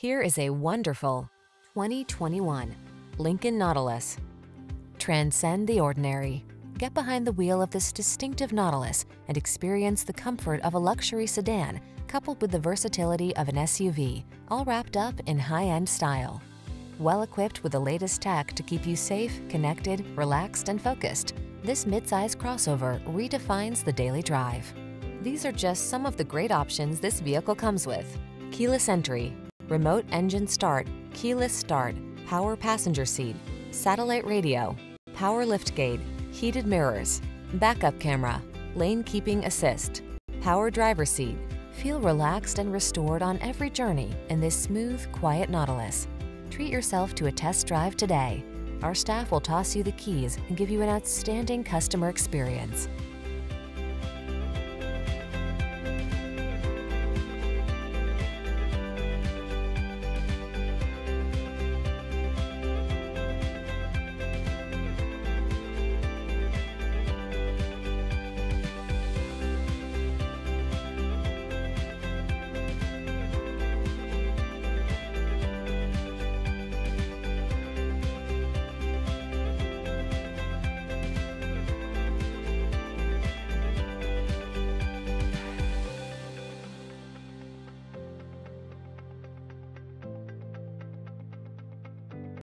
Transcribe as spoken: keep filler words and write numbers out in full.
Here is a wonderful twenty twenty-one Lincoln Nautilus. Transcend the ordinary. Get behind the wheel of this distinctive Nautilus and experience the comfort of a luxury sedan coupled with the versatility of an S U V, all wrapped up in high-end style. Well equipped with the latest tech to keep you safe, connected, relaxed, and focused, this midsize crossover redefines the daily drive. These are just some of the great options this vehicle comes with: keyless entry, remote engine start, keyless start, power passenger seat, satellite radio, power liftgate, heated mirrors, backup camera, lane keeping assist, power driver seat. Feel relaxed and restored on every journey in this smooth, quiet Nautilus. Treat yourself to a test drive today. Our staff will toss you the keys and give you an outstanding customer experience.